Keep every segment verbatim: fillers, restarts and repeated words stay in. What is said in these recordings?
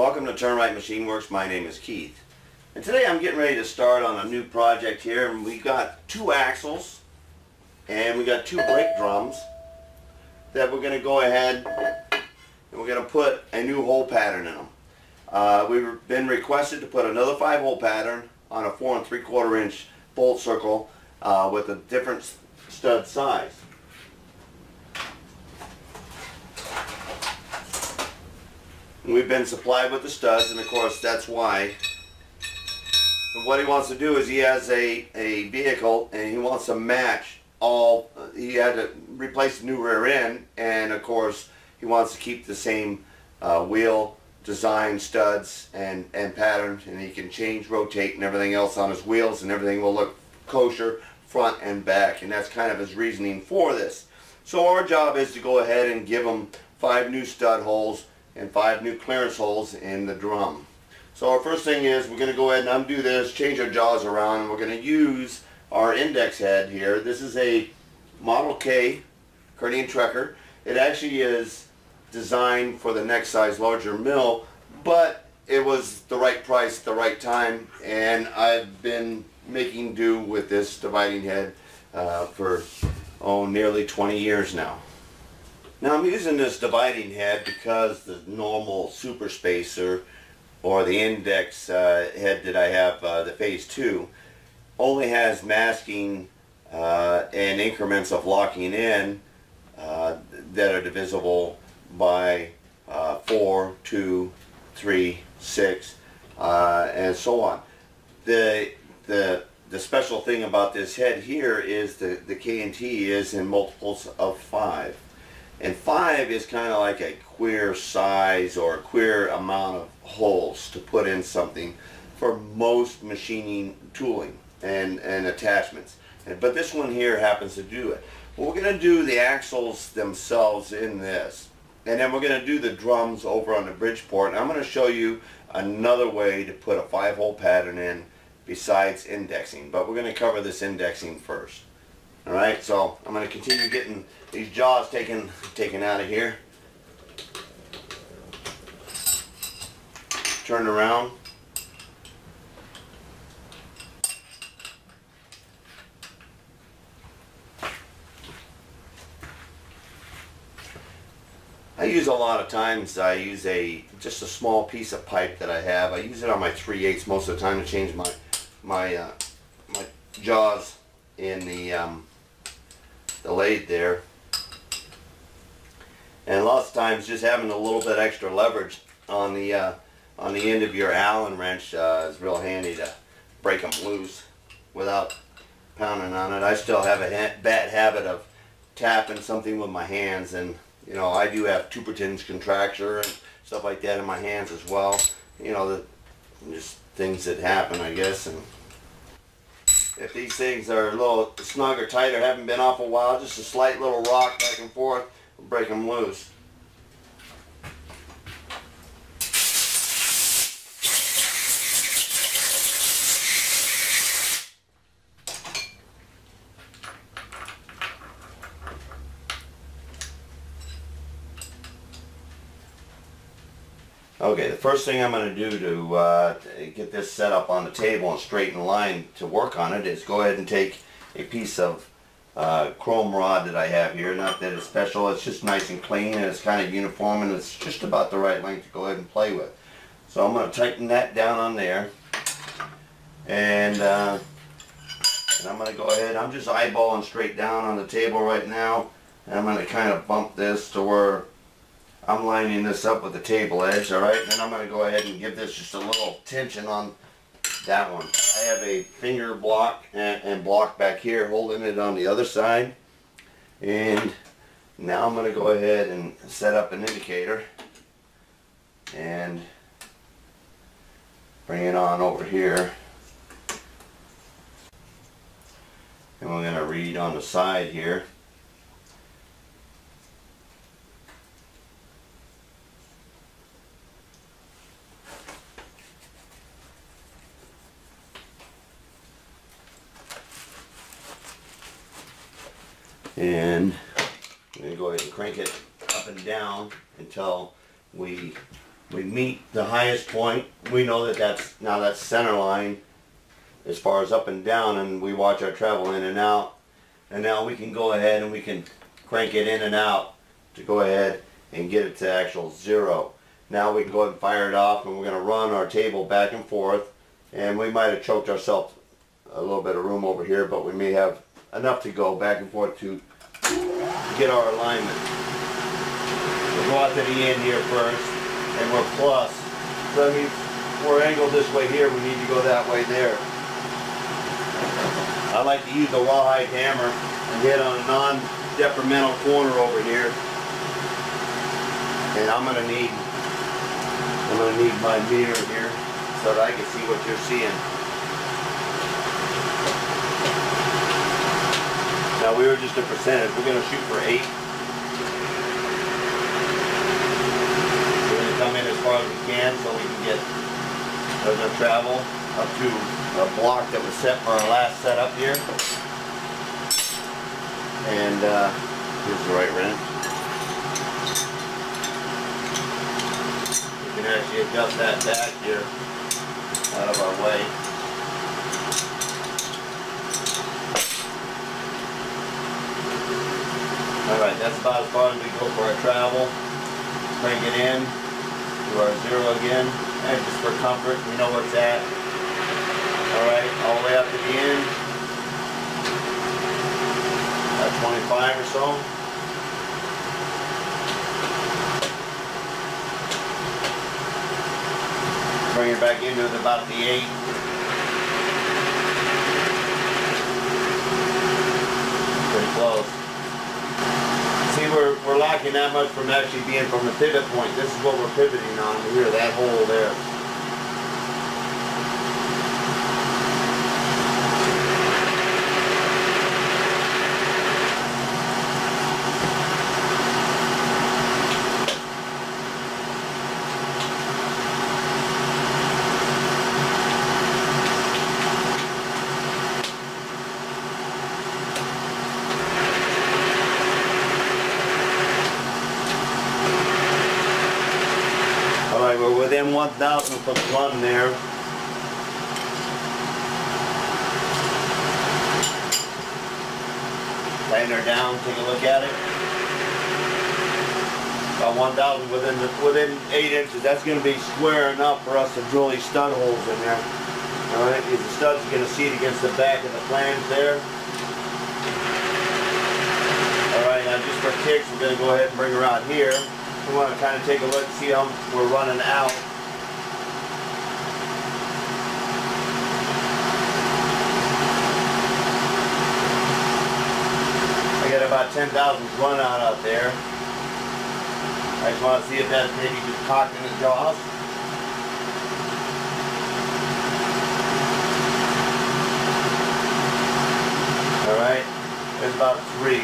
Welcome to TurnWrite Machine Works. My name is Keith, and today I'm getting ready to start on a new project here, and we got two axles and we got two brake drums that we're going to go ahead and we're going to put a new hole pattern in them. Uh, we've been requested to put another five hole pattern on a four and three quarter inch bolt circle uh, with a different stud size. We've been supplied with the studs, and of course that's why. And what he wants to do is he has a, a vehicle and he wants to match all, he had to replace the new rear end, and of course he wants to keep the same uh, wheel design, studs, and, and pattern, and he can change, rotate, and everything else on his wheels, and everything will look kosher front and back, and that's kind of his reasoning for this. So our job is to go ahead and give him five new stud holes and five new clearance holes in the drum. So our first thing is we're going to go ahead and undo this, change our jaws around, and we're going to use our index head here. This is a Model K Kernian Trecker. It actually is designed for the next size larger mill, but it was the right price, the right time, and I've been making do with this dividing head uh, for oh nearly twenty years now. Now I'm using this dividing head because the normal super spacer or the index uh, head that I have, uh, the phase two, only has masking uh, and increments of locking in uh, that are divisible by uh, four, two, three, six, uh, and so on. The, the, the special thing about this head here is the, the K and T is in multiples of five. And five is kind of like a queer size or a queer amount of holes to put in something for most machining tooling and, and attachments. But this one here happens to do it. Well, we're going to do the axles themselves in this. And then we're going to do the drums over on the Bridgeport. And I'm going to show you another way to put a five-hole pattern in besides indexing. But we're going to cover this indexing first. Alright, so I'm going to continue getting these jaws taken, taken out of here. Turn around. I use a lot of times, I use a just a small piece of pipe that I have. I use it on my three eighths most of the time to change my, my, uh, my jaws in the um, the lathe there, and lots of times just having a little bit extra leverage on the uh, on the end of your Allen wrench uh, is real handy to break them loose without pounding on it. I still have a ha bad habit of tapping something with my hands, and you know I do have Dupuytren's contracture and stuff like that in my hands as well. You know, the just things that happen, I guess. And if these things are a little snug or tight or haven't been off a while, just a slight little rock back and forth will break them loose. Okay, the first thing I'm going to do to uh, get this set up on the table and straight in line to work on it is go ahead and take a piece of uh, chrome rod that I have here. Not that it's special, it's just nice and clean, and it's kind of uniform, and it's just about the right length to go ahead and play with. So I'm going to tighten that down on there, and, uh, and I'm going to go ahead, I'm just eyeballing straight down on the table right now, and I'm going to kind of bump this to where I'm lining this up with the table edge, alright? Then I'm going to go ahead and give this just a little tension on that one. I have a finger block and, and block back here holding it on the other side. And now I'm going to go ahead and set up an indicator and bring it on over here. And we're going to read on the side here. And I'm going to go ahead and crank it up and down until we we meet the highest point. We know that that's now that's center line as far as up and down, and we watch our travel in and out, and now we can go ahead and we can crank it in and out to go ahead and get it to actual zero. Now we can go ahead and fire it off, and we're going to run our table back and forth, and we might have choked ourselves a little bit of room over here, but we may have enough to go back and forth to get our alignment. We'll go out to the end here first, and we're plus. So that means we're angled this way here, we need to go that way there. I like to use the rawhide hammer and hit on a non-detrimental corner over here. And I'm gonna need I'm gonna need my meter here so that I can see what you're seeing. Now we were just a percentage. We're gonna shoot for eight. We're gonna come in as far as we can so we can get our travel up to a block that was set for our last setup here. And uh, here's the right wrench. You can actually adjust that back here out of our way. Alright, that's about as far as we go for our travel. Bring it in to our zero again. And just for comfort, we know what's at. Alright, all the way up to the end. About twenty-five or so. Bring it back into it about the eight. Pretty close. See, we're, we're lacking that much from actually being from the pivot point. This is what we're pivoting on here, that hole there. We're within one thousandth of one there. Laying her down, take a look at it. About one thousand within the, within eight inches. That's going to be square enough for us to drill these stud holes in there. All right, the studs are going to seat against the back of the flange there. All right, now just for kicks, we're going to go ahead and bring her out here. We want to kind of take a look and see how we're running out. I got about ten thousand run out out there. I just want to see if that's maybe just cocked in the jaws. Alright, there's about three.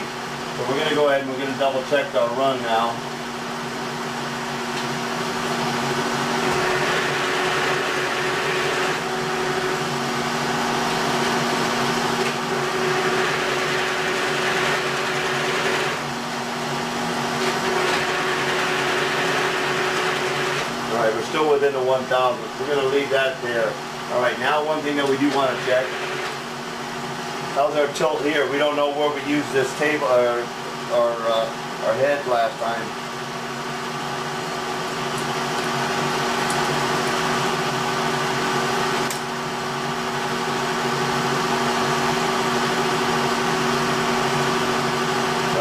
So we're going to go ahead and we're going to double check our run now. We're still within the one thousand. We're going to leave that there. All right, now one thing that we do want to check. How's our tilt here? We don't know where we used this table or our, uh, our head last time.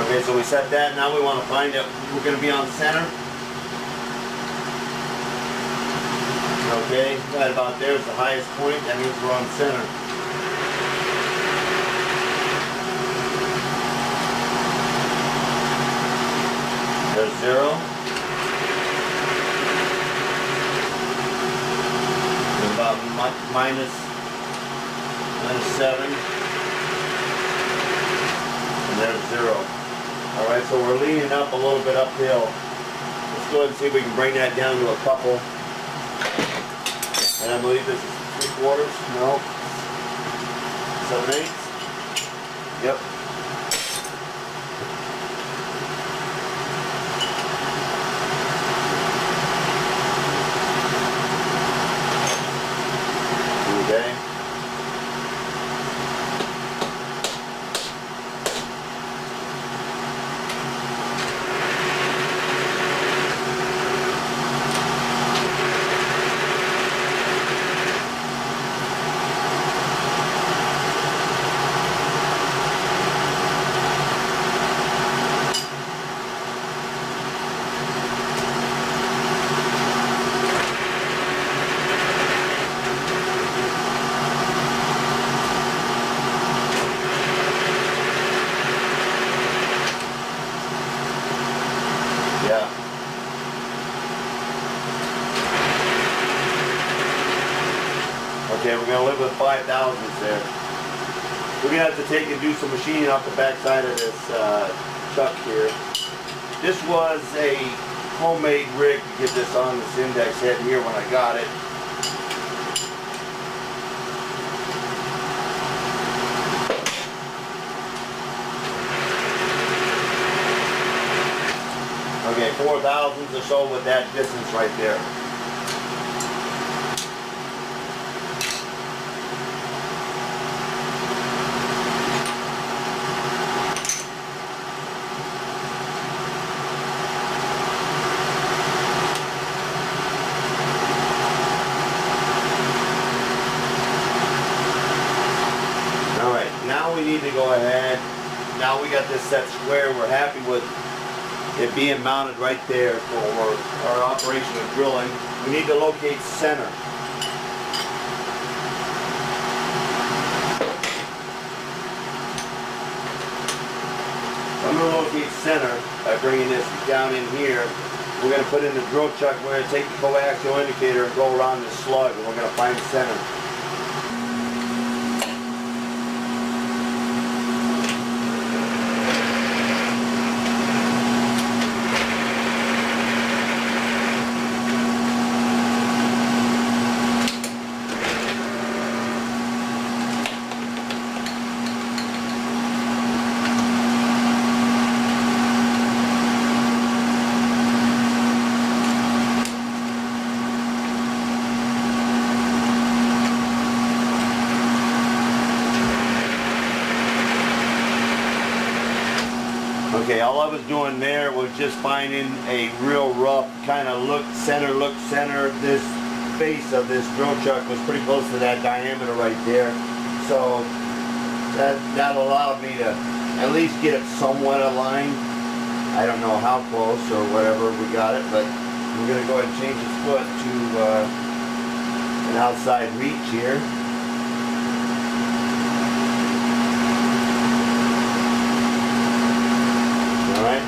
Okay, so we set that. Now we want to find out. We're going to be on center. Okay, right about there is the highest point. That means we're on center. There's zero. There's about minus, minus seven. And there's zero. All right, so we're leaning up a little bit uphill. Let's go ahead and see if we can bring that down to a couple. And I believe this is three quarters, no, seven eighths, yep. going to live with five thousandths there. We're going to have to take and do some machining off the back side of this uh, chuck here. This was a homemade rig to get this on, this index head here when I got it. Okay, four thousandths or so with that distance right there. Alright, now we need to go ahead. Now we got this set square. We're happy with it being mounted right there for our operation of drilling. We need to locate center. I'm going to locate center by bringing this down in here. We're going to put in the drill chuck. We're going to take the coaxial indicator and go around the slug, and we're going to find center. Okay, all I was doing there was just finding a real rough kind of look center, look center. This face of this drill chuck was pretty close to that diameter right there. So that, that allowed me to at least get it somewhat aligned. I don't know how close or whatever we got it, but we're going to go ahead and change this foot to uh, an outside reach here.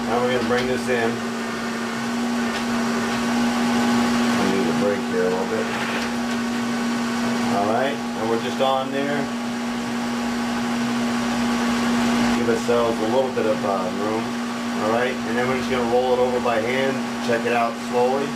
Now we're going to bring this in. I need a break here a little bit. Alright, and we're just on there. Give ourselves a little bit of uh, room. Alright, and then we're just going to roll it over by hand. Check it out slowly.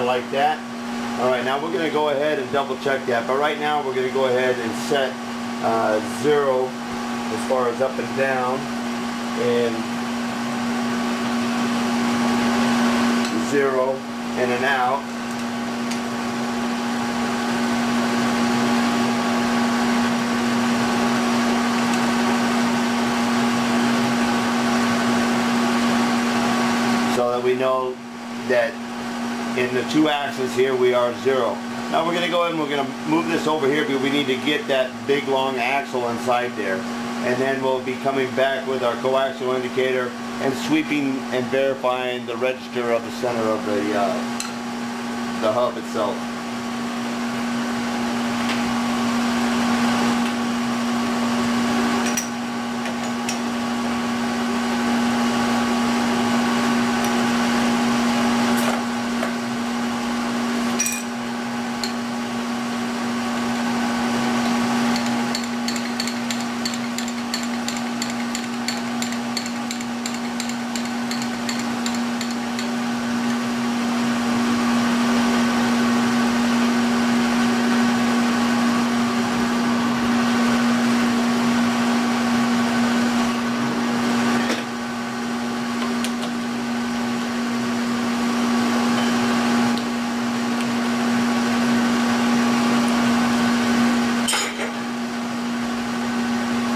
Like that. Alright, now we're going to go ahead and double check that, but right now we're going to go ahead and set uh, zero as far as up and down, and zero in and out. So that we know that in the two axes here we are zero. Now we're going to go ahead and we're going to move this over here because we need to get that big long axle inside there, and then we'll be coming back with our coaxial indicator and sweeping and verifying the register of the center of the uh, the hub itself.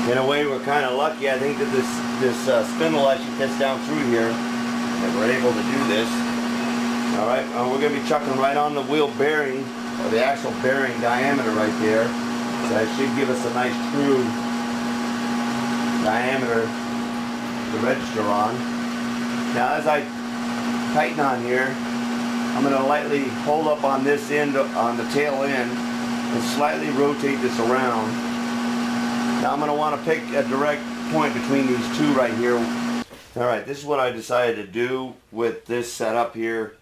In a way, we're kind of lucky. I think that this this uh, spindle actually fits down through here, that we're able to do this. All right, uh, we're going to be chucking right on the wheel bearing, or the axle bearing diameter right there. So that should give us a nice true diameter to register on. Now, as I tighten on here, I'm going to lightly hold up on this end, on the tail end, and slightly rotate this around. Now I'm going to want to pick a direct point between these two right here. Alright, this is what I decided to do with this setup here.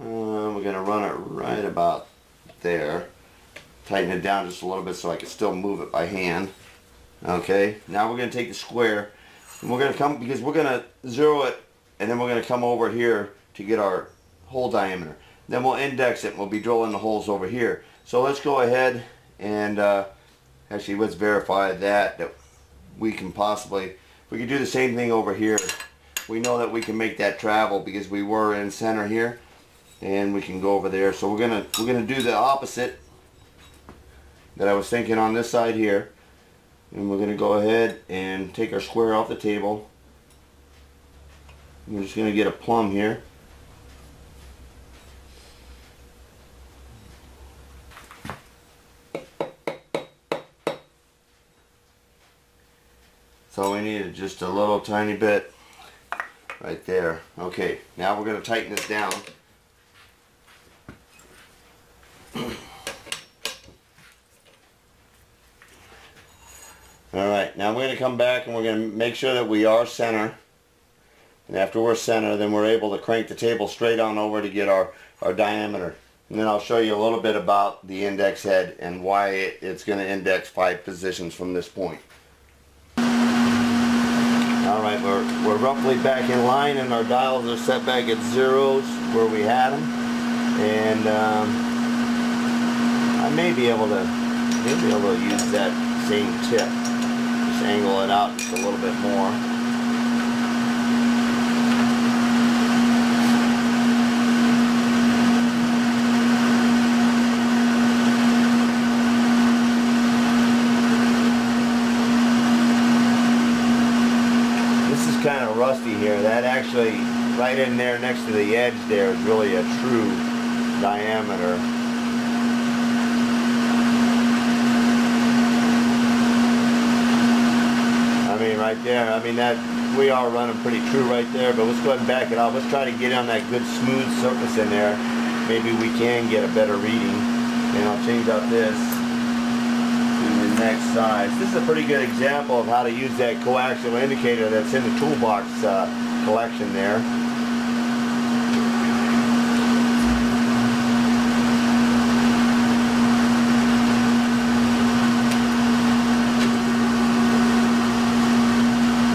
Uh, we're going to run it right about there. Tighten it down just a little bit so I can still move it by hand. Okay, now we're going to take the square. And we're going to come, because we're going to zero it, and then we're going to come over here to get our hole diameter. Then we'll index it and we'll be drilling the holes over here. So let's go ahead and uh, actually let's verify that, that we can possibly, we can do the same thing over here. We know that we can make that travel because we were in center here, and we can go over there. So we're gonna we're gonna do the opposite that I was thinking on this side here, and we're gonna go ahead and take our square off the table. We're just gonna get a plumb here. So we needed just a little tiny bit right there. Okay, now we're going to tighten this down. Alright, now we're going to come back and we're going to make sure that we are center. And after we're center, then we're able to crank the table straight on over to get our, our diameter. And then I'll show you a little bit about the index head and why it, it's going to index five positions from this point. Alright, we're, we're roughly back in line, and our dials are set back at zeros where we had them. And um, I may be able to maybe able to use that same tip. Just angle it out just a little bit more. Kind of rusty here. That actually right in there next to the edge there is really a true diameter. I mean right there, I mean that we are running pretty true right there, but let's go ahead and back it off. Let's try to get on that good smooth surface in there. Maybe we can get a better reading. And I'll change out this next size. This is a pretty good example of how to use that coaxial indicator that's in the toolbox uh, collection there.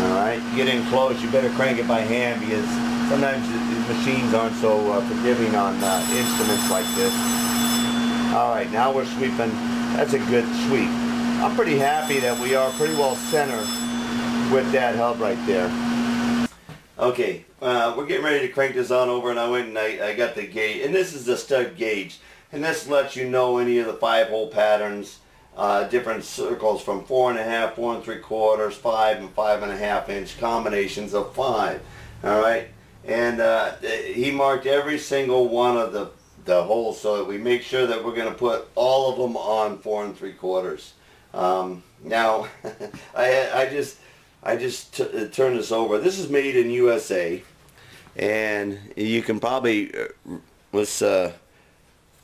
Alright, get in close. You better crank it by hand because sometimes the machines aren't so uh, forgiving on uh, instruments like this. Alright, now we're sweeping. That's a good sweep. I'm pretty happy that we are pretty well centered with that hub right there. Okay, uh, we're getting ready to crank this on over, and I went and I, I got the gauge, and this is the stud gauge, and this lets you know any of the five hole patterns, uh, different circles from four and a half, four and three quarters, five, and five and a half inch, combinations of five. All right, and uh, he marked every single one of the the holes so that we make sure that we're going to put all of them on four and three quarters. Um, now, I, I just, I just t turned this over. This is made in U S A, and you can probably, uh, let's, uh,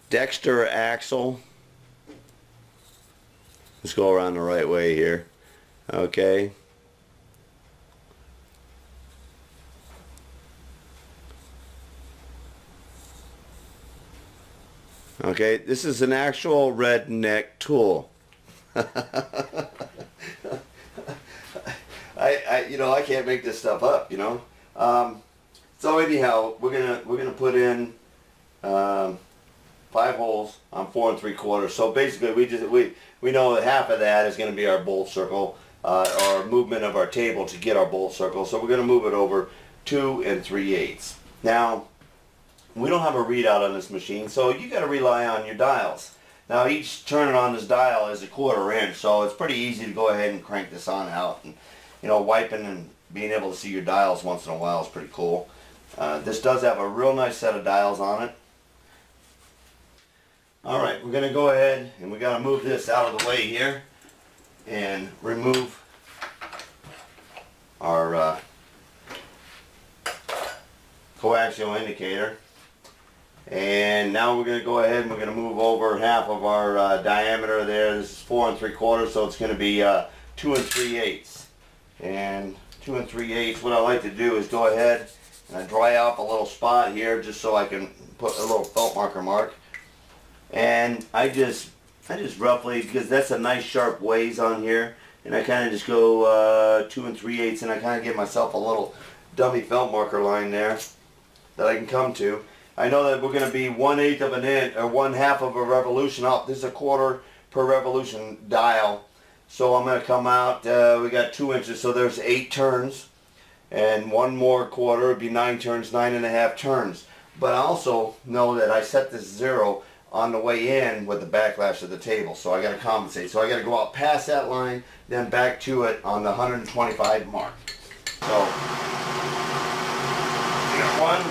Dexter Axle. Let's go around the right way here. Okay. Okay, this is an actual redneck tool. I, I, you know, I can't make this stuff up, you know. Um, so anyhow, we're gonna we're gonna put in um, five holes on four and three quarters. So basically, we just we we know that half of that is gonna be our bolt circle, uh, our movement of our table to get our bolt circle. So we're gonna move it over two and three eighths. Now, we don't have a readout on this machine, so you got to rely on your dials. Now each turn on this dial is a quarter inch, so it's pretty easy to go ahead and crank this on out, and you know, wiping and being able to see your dials once in a while is pretty cool. Uh, this does have a real nice set of dials on it. Alright, we're going to go ahead and we got to move this out of the way here and remove our uh, coaxial indicator. And now we're going to go ahead and we're going to move over half of our uh, diameter there. This is four and three quarters, so it's going to be uh, two and three eighths. And two and three eighths, what I like to do is go ahead and I dry out a little spot here just so I can put a little felt marker mark. And I just, I just roughly, because that's a nice sharp ways on here, and I kind of just go uh, two and three eighths, and I kind of give myself a little dummy felt marker line there that I can come to. I know that we're going to be one eighth of an inch or one half of a revolution off. This is a quarter per revolution dial. So I'm going to come out, uh, we got two inches, so there's eight turns. And one more quarter would be nine turns, nine and a half turns. But I also know that I set this zero on the way in with the backlash of the table, so I got to compensate. So I got to go out past that line, then back to it on the one hundred twenty-five mark. So, one,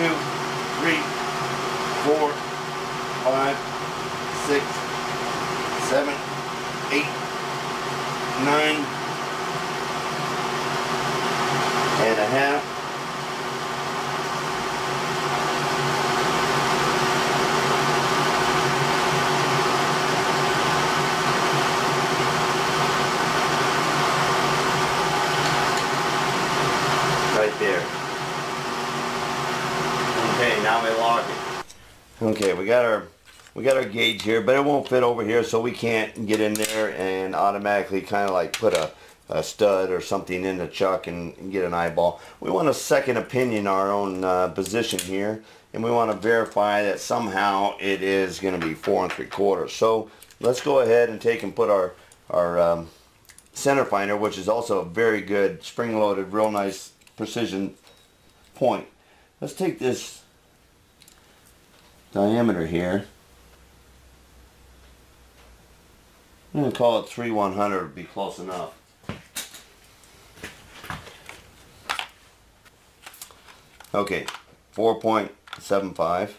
two, three, four, five, six, seven, eight, nine and a half, right there. Okay, now we lock it. Okay, we got our we got our gauge here, but it won't fit over here, so we can't get in there and automatically kind of like put a, a stud or something in the chuck and, and get an eyeball. We want a second opinion, our own uh, position here, and we want to verify that somehow it is going to be four and three quarters. So let's go ahead and take and put our our um, center finder, which is also a very good spring-loaded, real nice precision point. Let's take this diameter here. I'm going to call it three one hundred would be close enough. Okay, four point seven five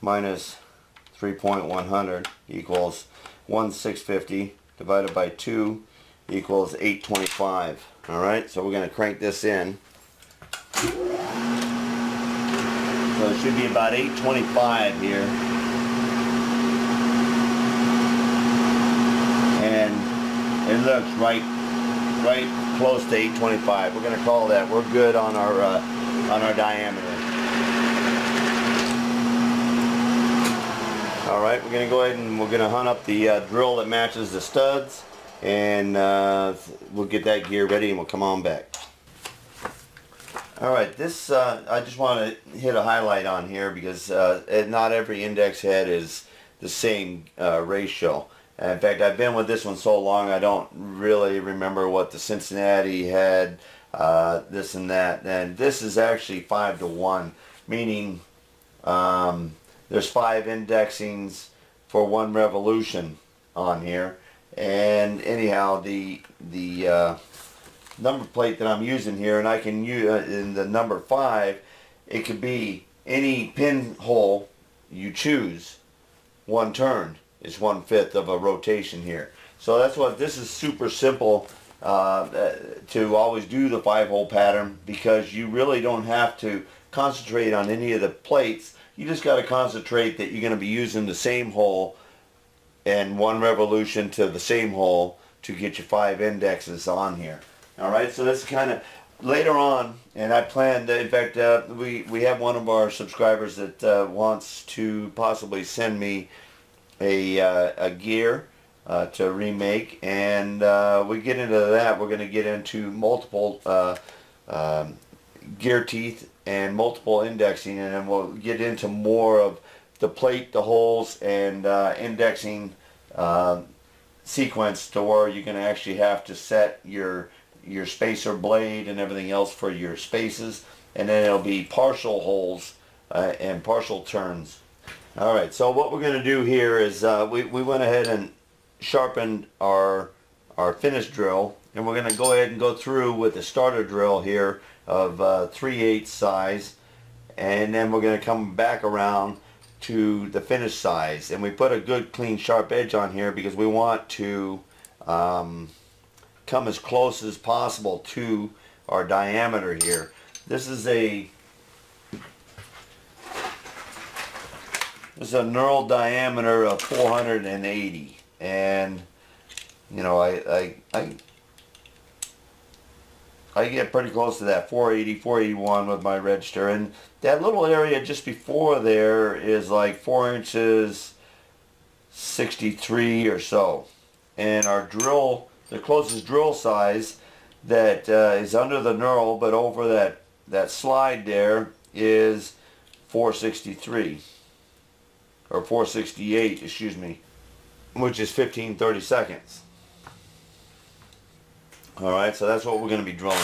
minus three point one hundred equals one thousand six hundred fifty divided by two equals eight twenty-five. Alright, so we're going to crank this in. So it should be about eight twenty-five here. And it looks right right close to eight twenty-five. We're going to call that. We're good on our uh, on our diameter. All right, we're going to go ahead and we're going to hunt up the uh, drill that matches the studs, and uh, we'll get that gear ready and we'll come on back. Alright, this, uh, I just want to hit a highlight on here because uh, not every index head is the same uh, ratio. In fact, I've been with this one so long I don't really remember what the Cincinnati had, uh, this and that. And this is actually five to one, meaning um, there's five indexings for one revolution on here. And anyhow, the... the uh, number plate that I'm using here, and I can use uh, in the number five, it could be any pinhole you choose. One turn is one fifth of a rotation here. So that's what this is. Super simple uh, to always do the five hole pattern because you really don't have to concentrate on any of the plates. You just got to concentrate that you're going to be using the same hole and one revolution to the same hole to get your five indexes on here. Alright, so this is kind of later on, and I planned, in fact, uh, we, we have one of our subscribers that uh, wants to possibly send me a, uh, a gear uh, to remake, and uh, we get into that. We're going to get into multiple uh, um, gear teeth and multiple indexing, and then we'll get into more of the plate, the holes, and uh, indexing uh, sequence to where you're going to actually have to set your your spacer blade and everything else for your spaces, and then it'll be partial holes uh, and partial turns. Alright, so what we're going to do here is uh, we, we went ahead and sharpened our our finish drill, and we're going to go ahead and go through with the starter drill here of uh, three eighths size, and then we're going to come back around to the finish size, and we put a good clean sharp edge on here because we want to um, come as close as possible to our diameter here. This is a This is a knurl diameter of four hundred eighty, and you know, I I I, I get pretty close to that, four eighty, four eighty-one with my register, and that little area just before there is like four inches sixty-three or so, and our drill, the closest drill size that uh, is under the knurl but over that that slide there is four sixty-three or four sixty-eight, excuse me, which is fifteen thirty-seconds. Alright, so that's what we're going to be drilling.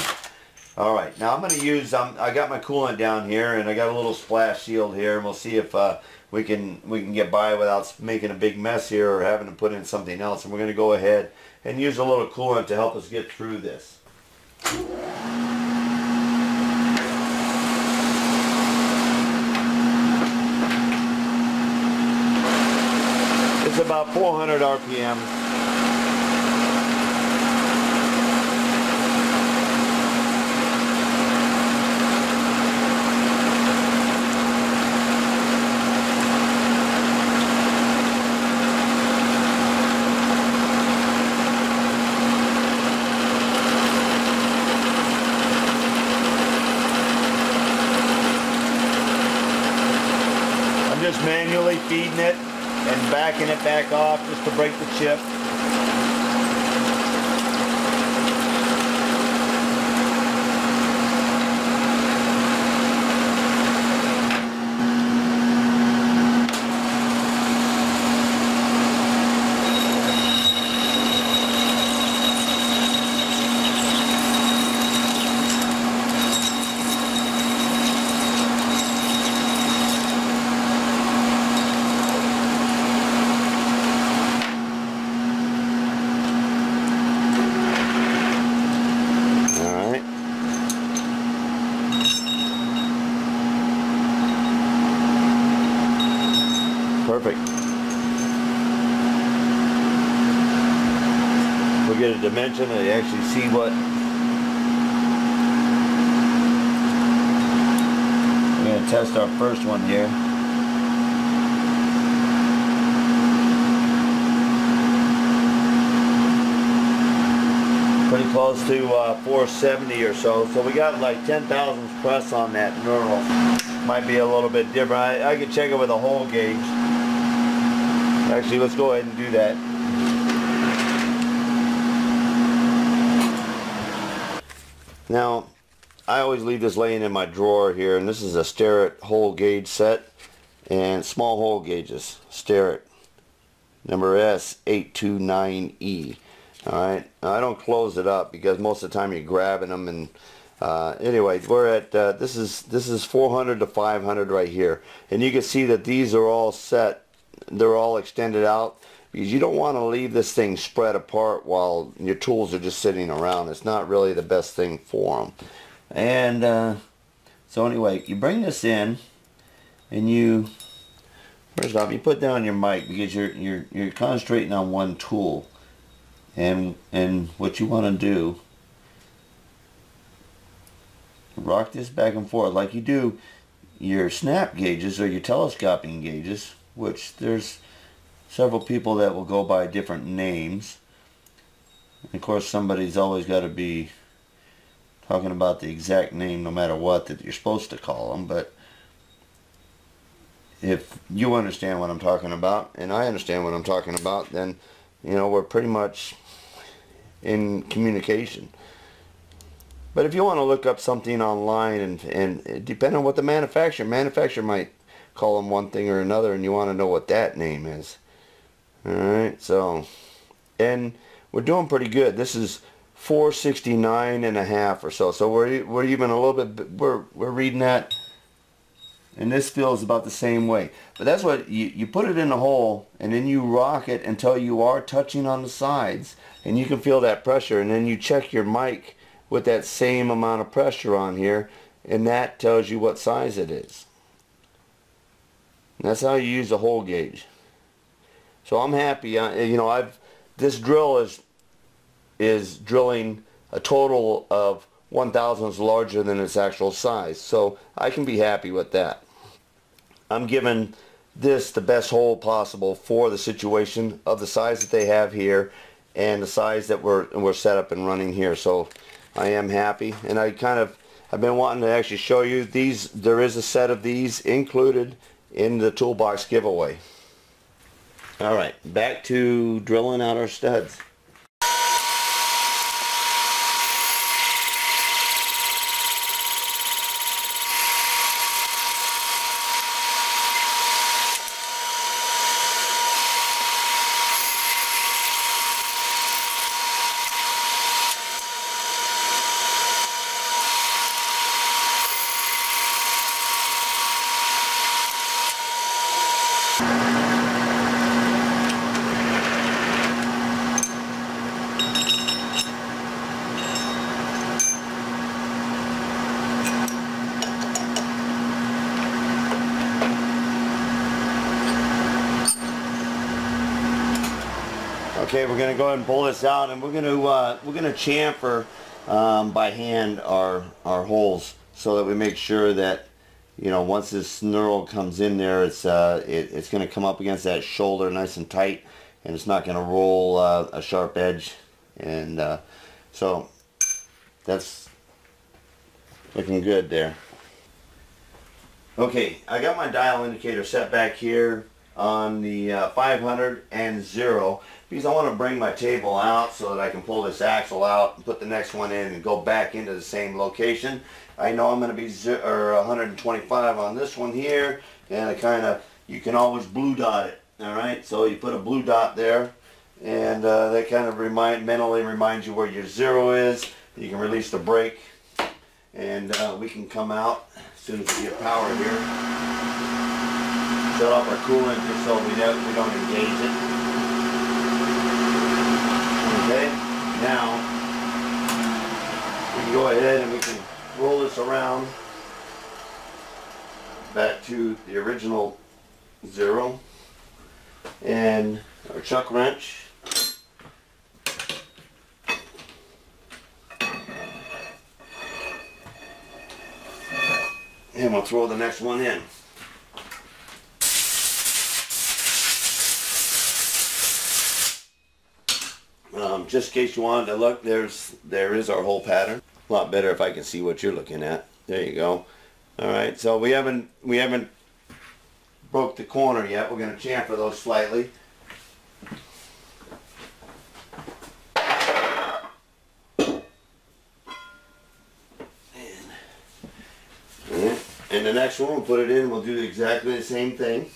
Alright, now I'm going to use, um, I got my coolant down here and I got a little splash shield here, and we'll see if uh, we can we can get by without making a big mess here or having to put in something else. And we're going to go ahead and use a little coolant to help us get through this. It's about four hundred R P M. Manually feeding it and backing it back off just to break the chip. Get a dimension and actually see what, we're going to test our first one here. Pretty close to uh, four seventy or so, so we got like ten thousandths press on that knurl. Might be a little bit different. I, I could check it with a hole gauge. Actually, let's go ahead and do that. Now, I always leave this laying in my drawer here, and this is a Starrett hole gauge set, and small hole gauges, Starrett, number S eight two nine E. Alright, I don't close it up because most of the time you're grabbing them, and uh, anyway, we're at, uh, this is this is four hundred to five hundred right here, and you can see that these are all set, they're all extended out, because you don't want to leave this thing spread apart while your tools are just sitting around. It's not really the best thing for them. And uh, so anyway, you bring this in, and you first off you put down your mic because you're you're you're concentrating on one tool, and and what you want to do, rock this back and forth like you do your snap gauges or your telescoping gauges, which there's several people that will go by different names. And of course, somebody's always got to be talking about the exact name no matter what that you're supposed to call them, but if you understand what I'm talking about, and I understand what I'm talking about, then you know we're pretty much in communication. But if you want to look up something online, and, and depending on what the manufacturer, manufacturer might call them one thing or another, and you want to know what that name is. Alright, so, and we're doing pretty good. This is four sixty-nine and a half or so, so we're, we're even a little bit, we're, we're reading that, and this feels about the same way. But that's what, you, you put it in the hole, and then you rock it until you are touching on the sides, and you can feel that pressure, and then you check your mic with that same amount of pressure on here, and that tells you what size it is. And that's how you use a hole gauge. So I'm happy. I, you know, I've this drill is is drilling a total of one thousandths larger than its actual size. So I can be happy with that. I'm giving this the best hole possible for the situation of the size that they have here and the size that we're, we're set up and running here. So I am happy, and I kind of I've been wanting to actually show you these. There is a set of these included in the toolbox giveaway. Alright, back to drilling out our studs. Okay, we're going to go ahead and pull this out, and we're going to uh, we're going to chamfer um, by hand our our holes so that we make sure that, you know, once this knurl comes in there, it's uh, it, it's going to come up against that shoulder nice and tight, and it's not going to roll uh, a sharp edge, and uh, so that's looking good there. Okay, I got my dial indicator set back here on the uh, five hundred and zero, because I want to bring my table out so that I can pull this axle out and put the next one in and go back into the same location. I know I'm going to be or one hundred twenty-five on this one here, and I kind of, you can always blue dot it. All right, so you put a blue dot there, and uh, that kind of remind mentally reminds you where your zero is. You can release the brake, and uh, we can come out as soon as we get power here. Shut off our coolant just so we don't, we don't engage it. Okay, now we can go ahead and we can roll this around back to the original zero, and our chuck wrench. And we'll throw the next one in. Just in case you wanted to look, there's there is our whole pattern. A lot better if I can see what you're looking at. There you go. All right, so we haven't we haven't broke the corner yet. We're going to chamfer those slightly. And, and the next one, we'll put it in. We'll do exactly the same thing.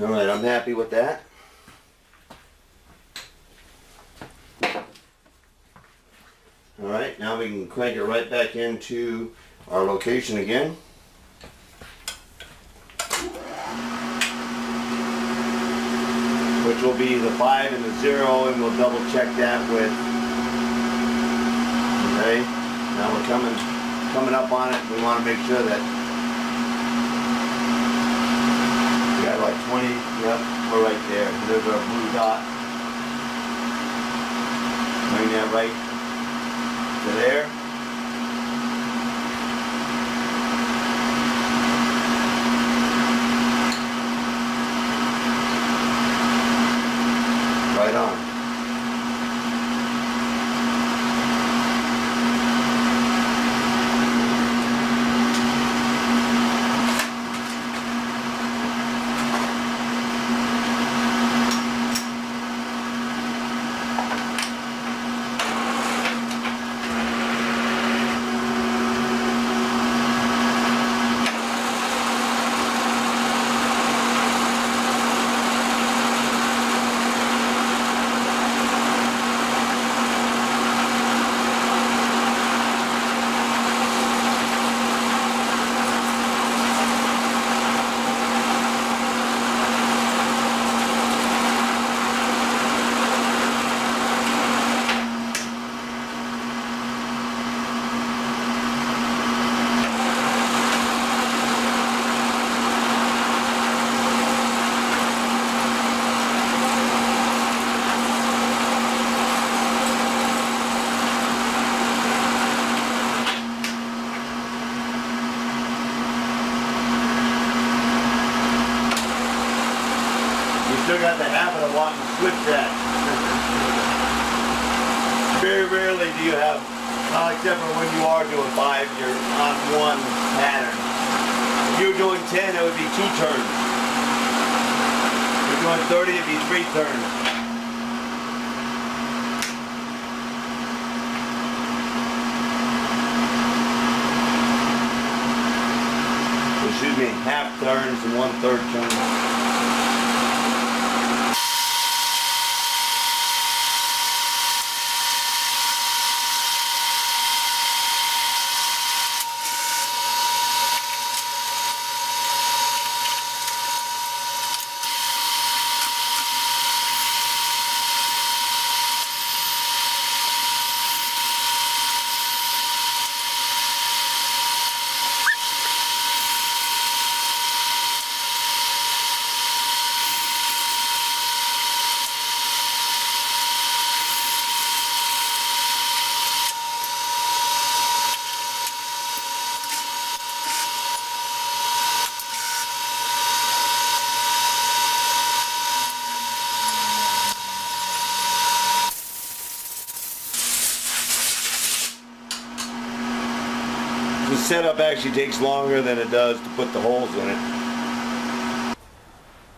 Alright, I'm happy with that. Alright, now we can crank it right back into our location again. Which will be the five and the zero, and we'll double check that with. Okay, now we're coming, coming up on it. We want to make sure that like twenty, yep, we're right there. There's our blue dot. Bring that right to there. Right on. have the habit of wanting switchbacks. Very rarely do you have, uh, except for when you are doing five, you're on one pattern. If you're doing ten, it would be two turns. If you're doing thirty, it'd be three turns. Excuse me, half turns and one third turns. The setup actually takes longer than it does to put the holes in it.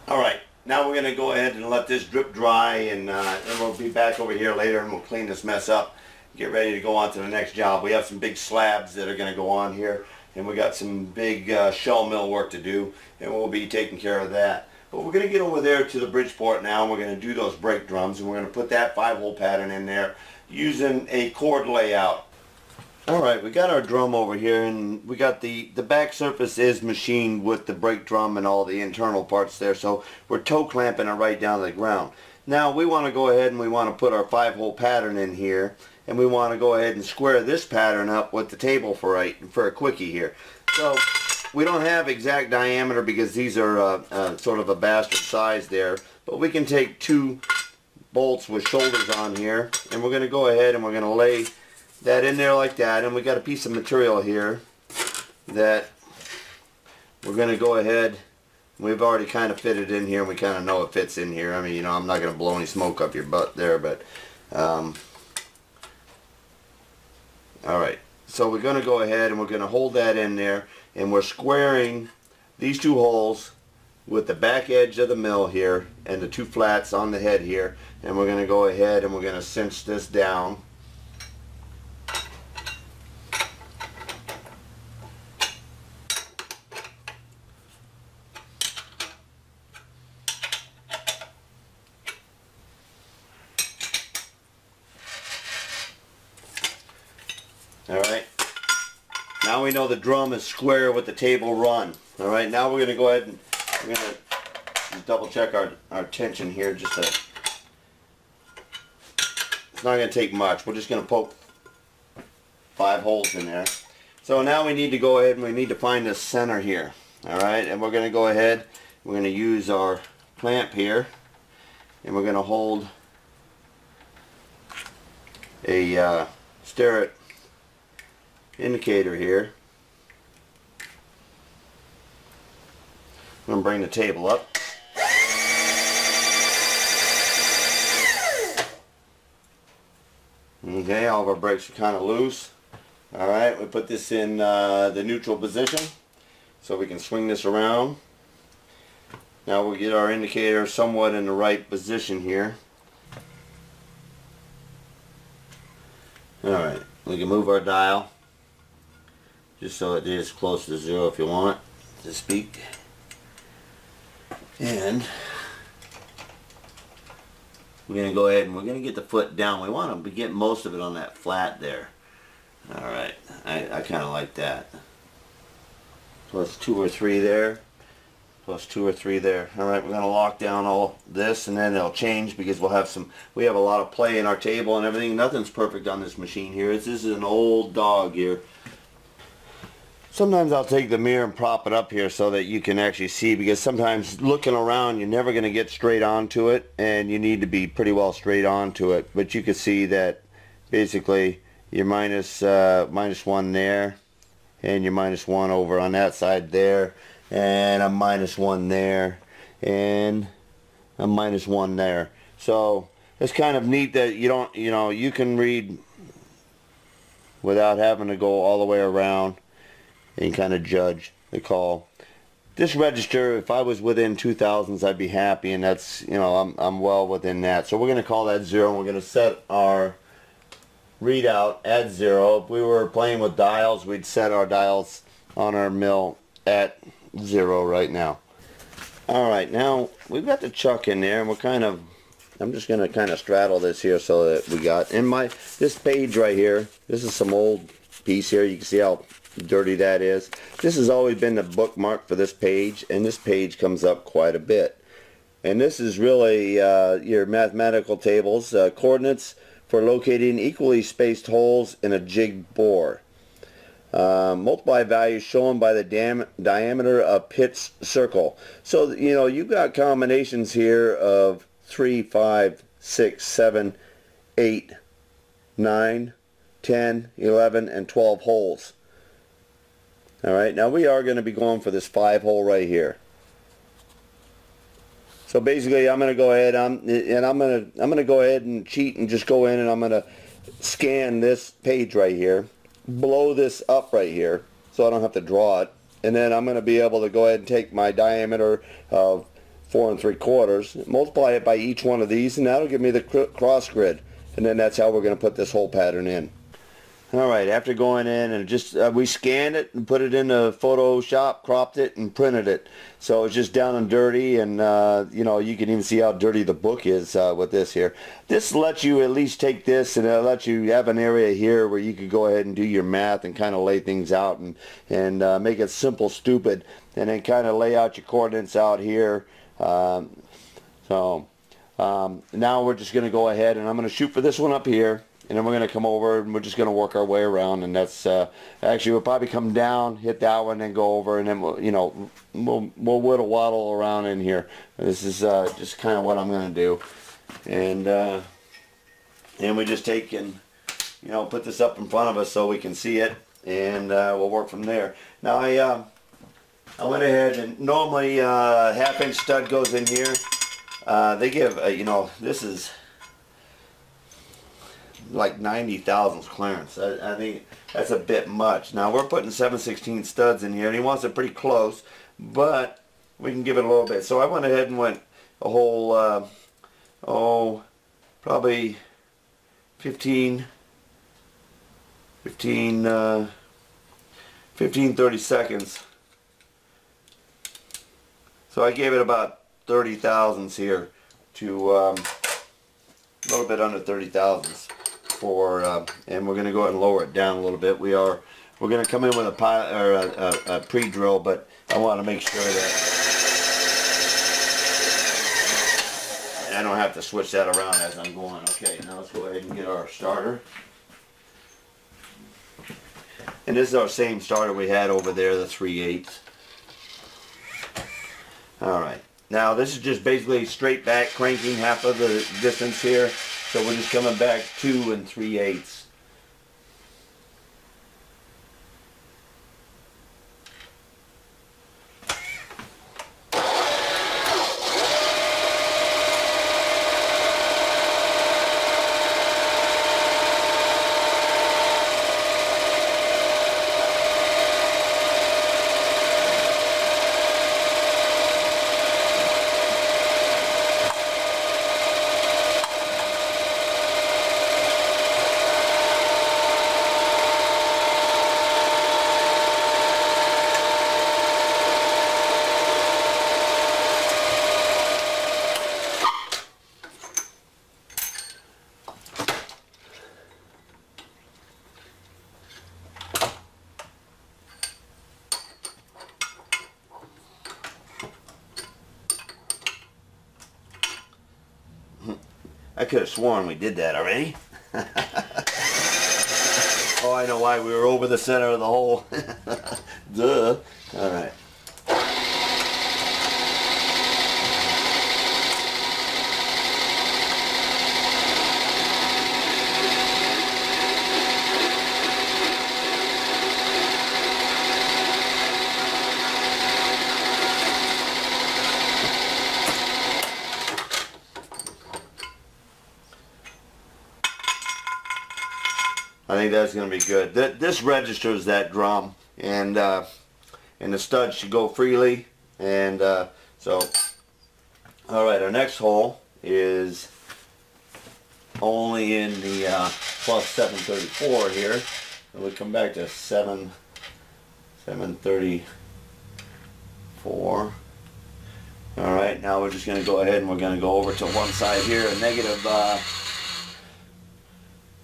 Alright, now we're going to go ahead and let this drip dry, and uh, and we'll be back over here later and we'll clean this mess up, get ready to go on to the next job. We have some big slabs that are going to go on here, and we got some big uh, shell mill work to do, and we'll be taking care of that. But we're going to get over there to the Bridgeport now, and we're going to do those brake drums, and we're going to put that five hole pattern in there using a chord layout. Alright, we got our drum over here, and we got the, the back surface is machined with the brake drum and all the internal parts there, so we're toe clamping it right down to the ground. Now we want to go ahead and we want to put our five hole pattern in here, and we want to go ahead and square this pattern up with the table for a, for a quickie here. So we don't have exact diameter because these are uh, uh, sort of a bastard size there, but we can take two bolts with shoulders on here, and we're going to go ahead and we're going to lay that in there like that, and we got a piece of material here that we're going to go ahead, we've already kind of fitted in here, and we kind of know it fits in here. I mean, you know, I'm not going to blow any smoke up your butt there, but um, alright, so we're going to go ahead and we're going to hold that in there, and we're squaring these two holes with the back edge of the mill here and the two flats on the head here, and we're going to go ahead and we're going to cinch this down. Alright, now we know the drum is square with the table run. Alright, now we're going to go ahead and we're going to double check our, our tension here. Just to, it's not going to take much. We're just going to poke five holes in there. So now we need to go ahead and we need to find the center here. Alright, and we're going to go ahead, we're going to use our clamp here, and we're going to hold a uh, Starrett indicator here. I'm going to bring the table up. Okay, all of our brakes are kind of loose. Alright, we put this in uh, the neutral position so we can swing this around. Now we'll get our indicator somewhat in the right position here. Alright, we can move our dial just so it is close to zero if you want to speak. And we're going to go ahead and we're going to get the foot down. We want to get most of it on that flat there. Alright, I, I kind of like that. Plus two or three there. Plus two or three there. Alright, we're going to lock down all this, and then it'll change because we'll have some, we have a lot of play in our table and everything. Nothing's perfect on this machine here. This is an old dog here. Sometimes I'll take the mirror and prop it up here so that you can actually see, because sometimes looking around you're never going to get straight onto it, and you need to be pretty well straight onto it. But you can see that basically you're minus, uh, minus one there, and you're minus one over on that side there, and a minus one there, and a minus one there. So it's kind of neat that you don't, you know, you can read without having to go all the way around and kind of judge the call. This register, if I was within two thousandths, I'd be happy, and that's, you know, I'm, I'm well within that. So we're going to call that zero, and we're going to set our readout at zero. If we were playing with dials, we'd set our dials on our mill at zero right now. Alright, now we've got the chuck in there, and we're kind of, I'm just going to kind of straddle this here so that we got, in my, this page right here, this is some old piece here, you can see how dirty that is. This has always been the bookmark for this page, and this page comes up quite a bit. And this is really uh, your mathematical tables, uh, coordinates for locating equally spaced holes in a jig bore. Uh, multiply values shown by the dam diameter of pit's circle. So, you know, you've got combinations here of three, five, six, seven, eight, nine, ten, eleven, and twelve holes. Alright, now we are going to be going for this five hole right here. So basically I'm going to go ahead I'm, and I'm going to I'm going to go ahead and cheat and just go in, and I'm going to scan this page right here, blow this up right here so I don't have to draw it, and then I'm going to be able to go ahead and take my diameter of four and three quarters, multiply it by each one of these, and that'll give me the cross grid, and then that's how we're going to put this whole pattern in. Alright, after going in and just, uh, we scanned it and put it into Photoshop, cropped it, and printed it. So it's just down and dirty, and uh, you know, you can even see how dirty the book is uh, with this here. This lets you at least take this, and it lets you have an area here where you could go ahead and do your math and kind of lay things out, and, and uh, make it simple, stupid, and then kind of lay out your coordinates out here. Um, so um, now we're just going to go ahead, and I'm going to shoot for this one up here. And then we're going to come over, and we're just going to work our way around, and that's uh, actually we'll probably come down, hit that one, and go over, and then we'll, you know, we'll we'll whittle waddle around in here. This is uh, just kind of what I'm going to do, and uh, and we just take and, you know, put this up in front of us so we can see it, and uh, we'll work from there. Now I uh, I went ahead, and normally uh, half inch stud goes in here. Uh, they give uh, you know, this is like ninety thousandths clearance. I, I think that's a bit much. Now we're putting seven sixteenths studs in here, and he wants it pretty close, but we can give it a little bit. So I went ahead and went a whole uh, oh, probably fifteen, fifteen, thirty seconds. So I gave it about thirty thousandths here, to um, a little bit under thirty thousandths. For, uh, and we're going to go ahead and lower it down a little bit. We are we're going to come in with a, pile, or a, a, a pre-drill, but I want to make sure that I don't have to switch that around as I'm going. Okay, now let's go ahead and get our starter. And this is our same starter we had over there, the three eighths. All right. Now this is just basically straight back cranking half of the distance here. So we're just coming back two and three eighths. I could have sworn we did that already. Oh, I know why. We were over the center of the hole. Duh. All right. I think that's going to be good. Th this registers that drum, and uh, and the stud should go freely. And uh, so, all right, our next hole is only in the uh, plus seven thirty-four here, and we come back to seven thirty-four. All right, now we're just going to go ahead and we're going to go over to one side here, a negative, uh,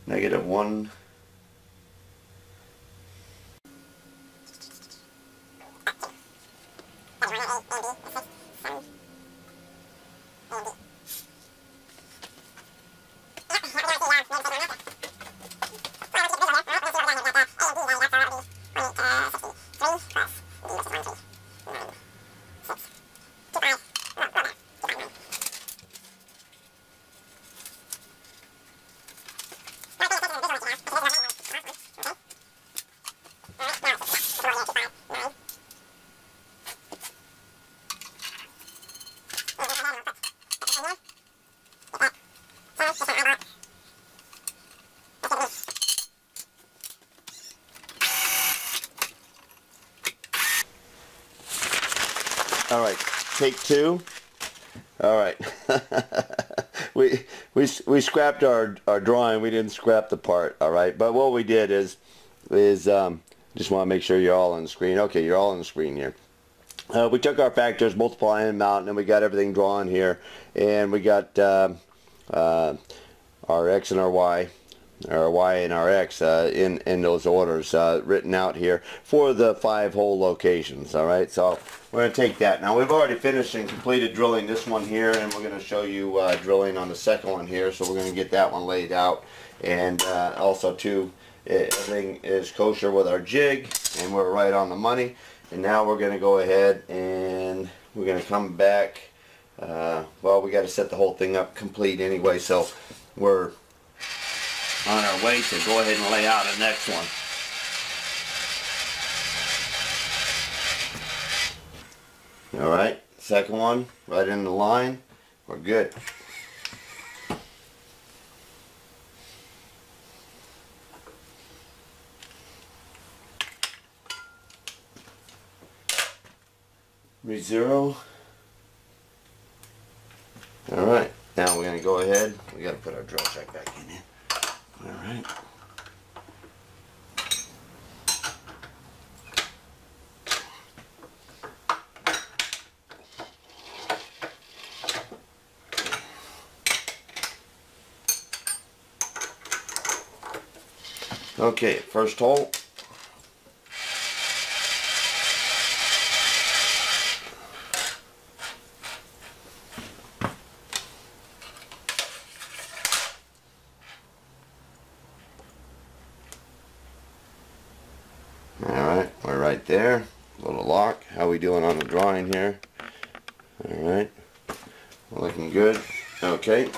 negative one. All right, take two. All right, we we we scrapped our our drawing. We didn't scrap the part. All right, but what we did is is um, just want to make sure you're all on the screen. Okay, you're all on the screen here. Uh, we took our factors, multiplying them out, and then we got everything drawn here, and we got uh, uh, our x and our y, our y and our x uh, in in those orders uh, written out here for the five hole locations. All right, so. We're going to take that. Now we've already finished and completed drilling this one here, and we're going to show you uh, drilling on the second one here, so we're going to get that one laid out. And uh, also too, it, everything is kosher with our jig, and we're right on the money. And now we're going to go ahead and we're going to come back. Uh, well, we got to set the whole thing up complete anyway, so we're on our way to go ahead and lay out the next one. Alright, second one, right in the line, we're good. three zero. Alright, now we're going to go ahead, we got to put our drill check back in here. Alright. Okay, first hole. All right, we're right there. Little lock. How we doing on the drawing here? All right, looking good. Okay.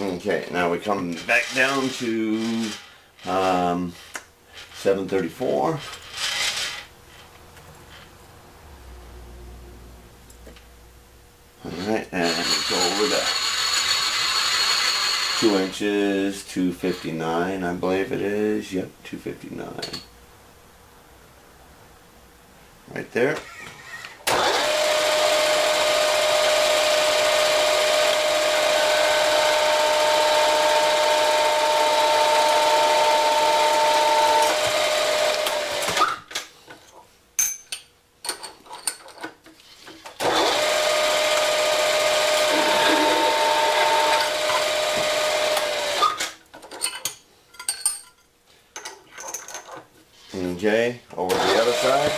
Okay, now we come back down to um, seven thirty-four. Alright, and go over to two inches, two fifty-nine, I believe it is. Yep, two fifty-nine. Right there. Okay, over to the other side.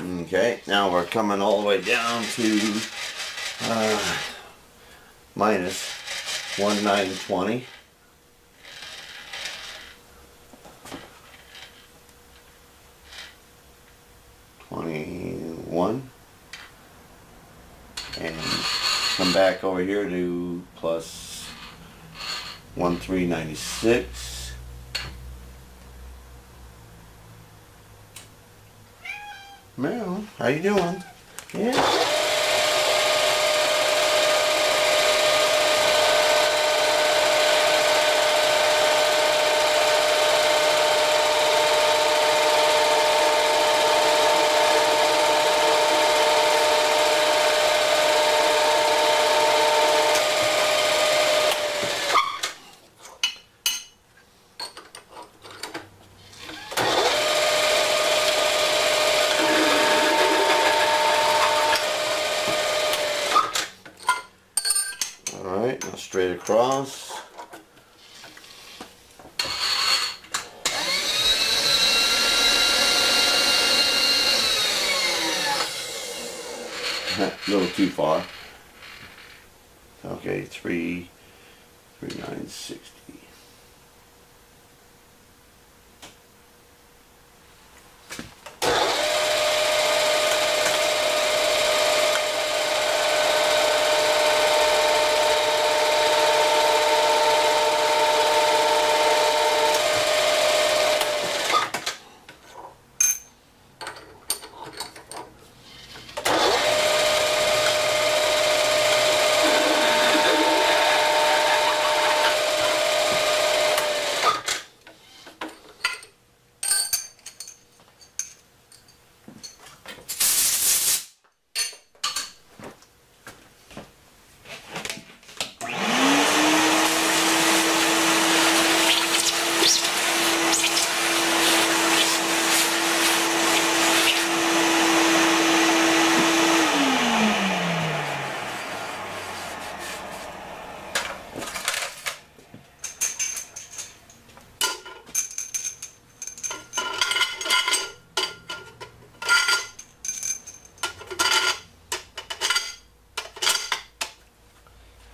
Okay, now we're coming all the way down to uh, minus one nine twenty. twenty-one. And come back over here to plus one three ninety-six. Mel, how you doing? Yeah. Straight across. A little too far. Okay, three, three, nine, sixty.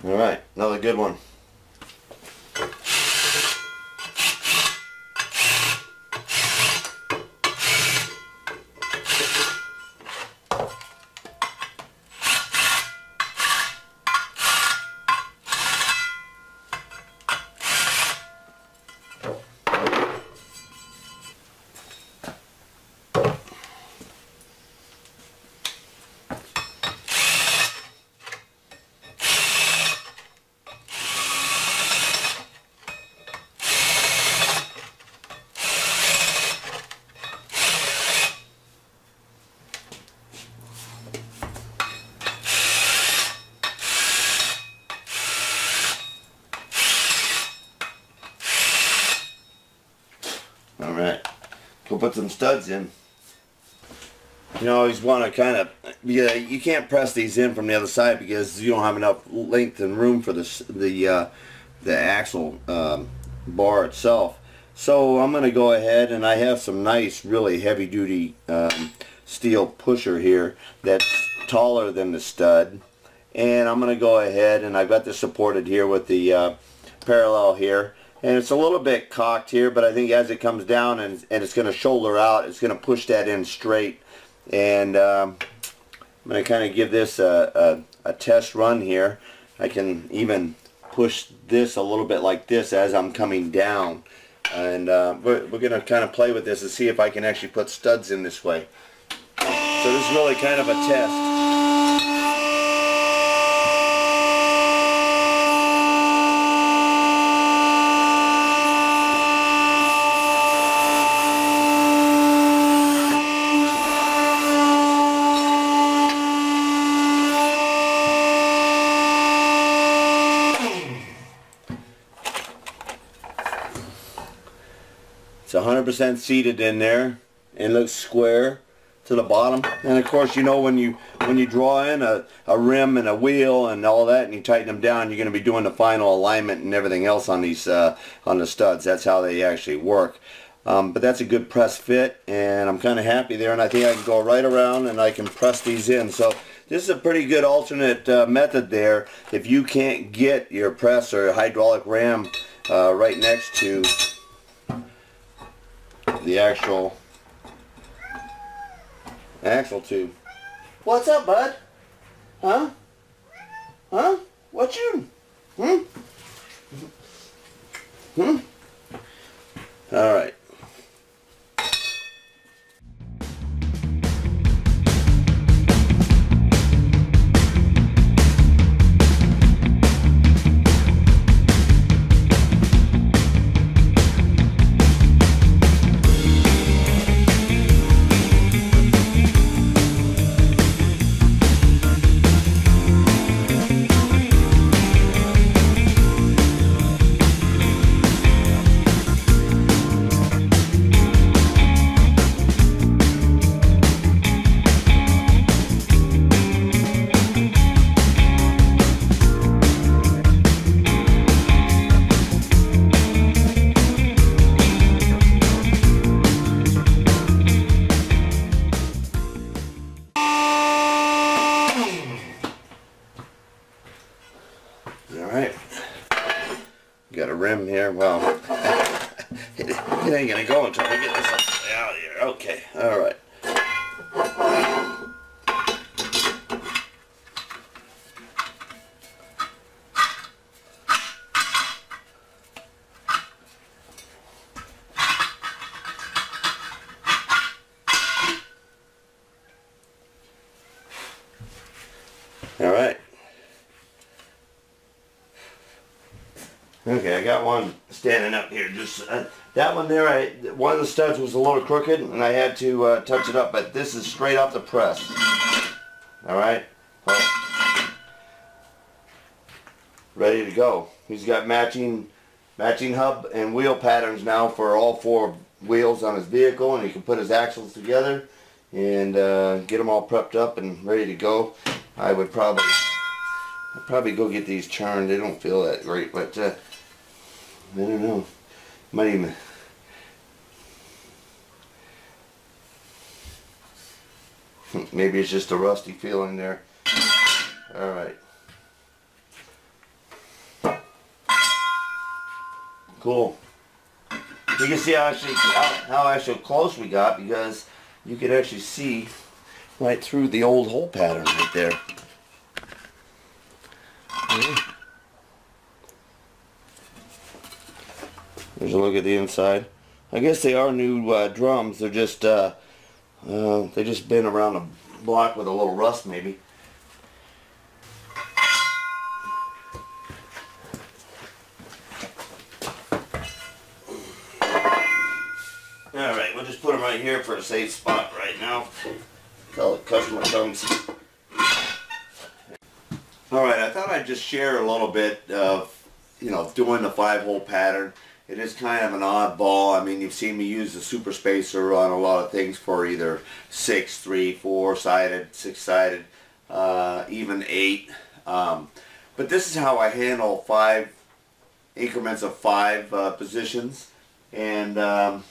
Alright, another good one. Put some studs in. You always want to kind of, you know, you can't press these in from the other side because you don't have enough length and room for the the uh, the axle um, bar itself. So I'm going to go ahead, and I have some nice, really heavy-duty um, steel pusher here that's taller than the stud, and I'm going to go ahead, and I've got this supported here with the uh, parallel here. And it's a little bit cocked here, but I think as it comes down and, and it's going to shoulder out, it's going to push that in straight. And um, I'm going to kind of give this a, a, a test run here. I can even push this a little bit like this as I'm coming down. And uh, we're, we're going to kind of play with this and see if I can actually put studs in this way. So this is really kind of a test. It's one hundred percent seated in there and looks square to the bottom. And of course, you know, when you when you draw in a, a rim and a wheel and all that, and you tighten them down, you're going to be doing the final alignment and everything else on these uh, on the studs. That's how they actually work. Um, but that's a good press fit, and I'm kind of happy there, and I think I can go right around and I can press these in. So this is a pretty good alternate uh, method there if you can't get your press or hydraulic ram uh, right next to the actual axle tube. What's up, bud? Huh? Huh? What you? Hmm? Hmm? All right. Well, it, it ain't gonna go until we get this out of here. Okay, all right. All right. Okay, I got one standing up here. Just uh, that one there, I, one of the studs was a little crooked, and I had to uh, touch it up, but this is straight off the press. All right. Oh. Ready to go. He's got matching matching hub and wheel patterns now for all four wheels on his vehicle, and he can put his axles together and uh, get them all prepped up and ready to go. I would probably... I'll probably go get these churned. They don't feel that great, but uh, I don't know. Might even... Maybe it's just a rusty feeling there. All right. Cool. You can see how, actually, how, how actually close we got, because you could actually see right through the old hole pattern right there. There's a look at the inside. I guess they are new uh, drums. They're just uh, uh, they just been around a block with a little rust maybe. All right, we'll just put them right here for a safe spot right now. Until the customer comes. All right, I thought I'd just share a little bit of, you know, doing the five-hole pattern. It is kind of an oddball. I mean, you've seen me use the super spacer on a lot of things for either six, three, four-sided, six-sided, uh, even eight. Um, but this is how I handle five increments of five uh, positions, and um,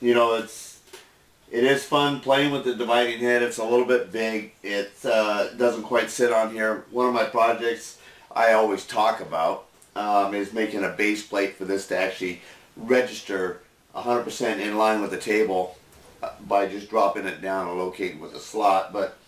you know, it's... It is fun playing with the dividing head. It's a little bit big. It uh, doesn't quite sit on here. One of my projects I always talk about um, is making a base plate for this to actually register one hundred percent in line with the table by just dropping it down and locating with a slot, but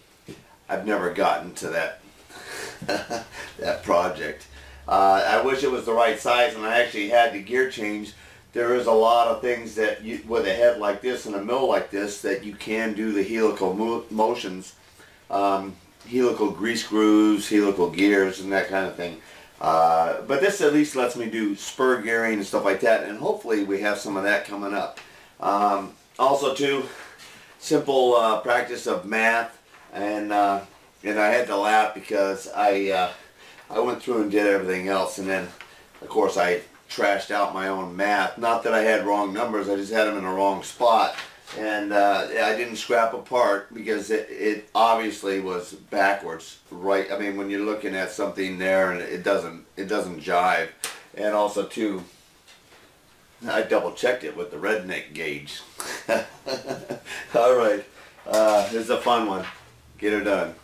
I've never gotten to that, that project. Uh, I wish it was the right size, and I actually had the gear change. There is a lot of things that you, with a head like this and a mill like this, that you can do the helical mo motions, um, helical grease grooves, helical gears, and that kind of thing. Uh, but this at least lets me do spur gearing and stuff like that, and hopefully we have some of that coming up. Um, also, too, simple uh, practice of math, and uh, and I had to laugh because I uh, I went through and did everything else, and then of course I trashed out my own math. Not that I had wrong numbers, I just had them in the wrong spot, and uh, I didn't scrap apart because it, it obviously was backwards, right? I mean, when you're looking at something there and it doesn't it doesn't jive. And also too, I double checked it with the redneck gauge. All right, uh, this is a fun one. Get her done.